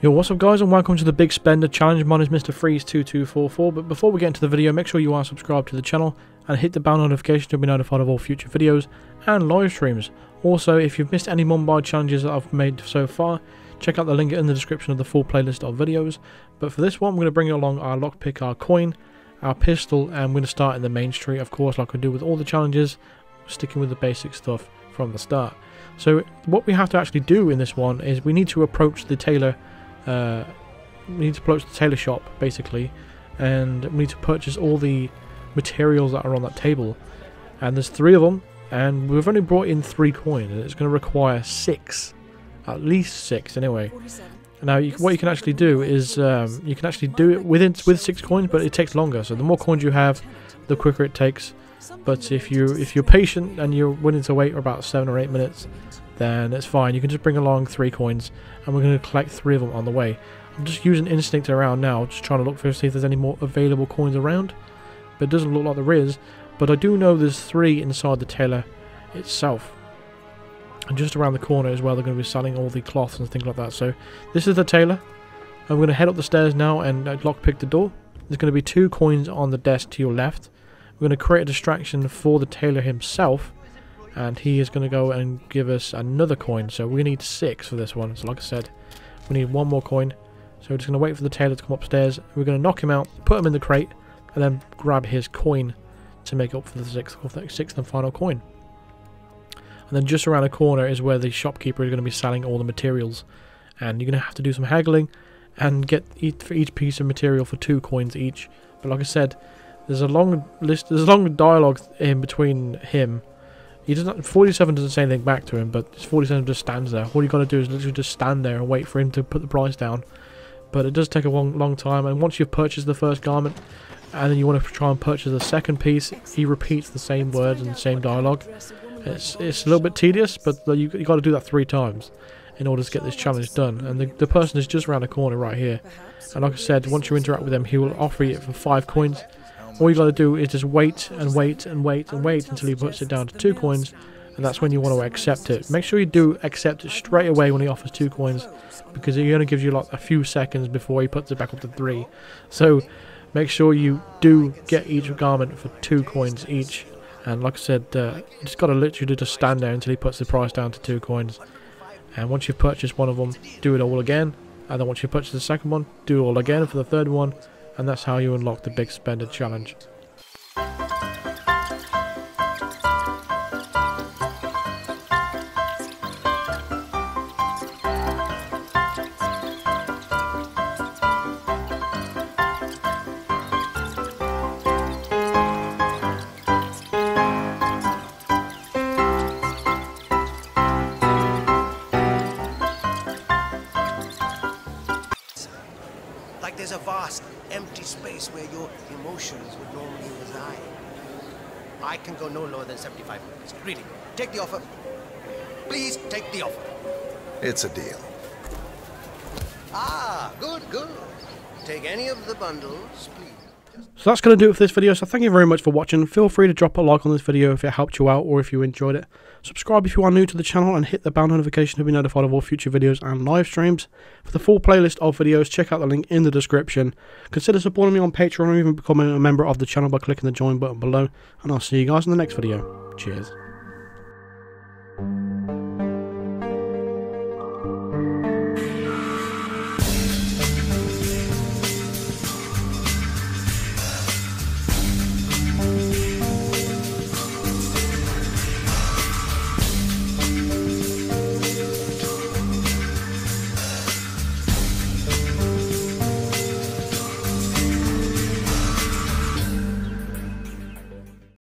Yo, what's up guys, and welcome to the Big Spender Challenge. My name is Mr. Freeze2244, but before we get into the video, make sure you are subscribed to the channel and hit the bell notification to be notified of all future videos and live streams. Also, if you've missed any Mumbai challenges that I've made so far, check out the link in the description of the full playlist of videos. But for this one, we're going to bring along our lockpick, our coin, our pistol, and we're going to start in the main street, of course, like we do with all the challenges, sticking with the basic stuff from the start. So what we have to actually do in this one is we need to approach the tailor. We need to approach the tailor shop basically, and we need to purchase all the materials that are on that table. And there's 3 of them, and we've only brought in 3 coins, and it's going to require 6, at least 6 anyway. Now, what you can actually do is you can actually do it with 6 coins, but it takes longer. So the more coins you have, the quicker it takes. But if you're patient and you're willing to wait about 7 or 8 minutes, then it's fine. You can just bring along 3 coins, and we're going to collect 3 of them on the way. I'm just using instinct around now, just trying to look for, see if there's any more available coins around. But it doesn't look like there is. But I do know there's 3 inside the tailor itself, and just around the corner as well. They're going to be selling all the cloths and things like that. So this is the tailor, and we're going to head up the stairs now and lockpick the door. There's going to be 2 coins on the desk to your left. We're going to create a distraction for the tailor himself, and he is going to go and give us another coin. So we need 6 for this one. So like I said, we need 1 more coin. So we're just going to wait for the tailor to come upstairs. We're going to knock him out, put him in the crate, and then grab his coin to make up for the sixth and final coin. And then just around the corner is where the shopkeeper is going to be selling all the materials. And you're going to have to do some haggling and get for each piece of material for 2 coins each. But like I said, there's a long list. There's a long dialogue in between him. He doesn't. 47 doesn't say anything back to him, but 47 just stands there. All you got to do is literally just stand there and wait for him to put the price down. But it does take a long time. And once you've purchased the first garment, and then you want to try and purchase the second piece, he repeats the same words and the same dialogue. It's a little bit tedious, but you got to do that 3 times in order to get this challenge done. And the person is just around the corner right here. And like I said, once you interact with him, he will offer you it for 5 coins. All you got to do is just wait and wait and wait and wait until he puts it down to 2 coins, and that's when you want to accept it. Make sure you do accept it straight away when he offers 2 coins, because he only gives you like a few seconds before he puts it back up to 3. So make sure you do get each garment for 2 coins each, and like I said, you just got to literally just stand there until he puts the price down to 2 coins. And once you've purchased one of them, do it all again, and then once you purchase the second one, do it all again for the third one. And that's how you unlock the Big Spender Challenge. Like there's a vast, empty space where your emotions would normally reside. I can go no lower than 75 minutes. Really, take the offer. Please take the offer. It's a deal. Ah, good, good. Take any of the bundles, please. So that's going to do it for this video. So thank you very much for watching. Feel free to drop a like on this video if it helped you out or if you enjoyed it. Subscribe if you are new to the channel, and hit the bell notification to be notified of all future videos and live streams. For the full playlist of videos, check out the link in the description. Consider supporting me on Patreon or even becoming a member of the channel by clicking the join button below. And I'll see you guys in the next video. Cheers.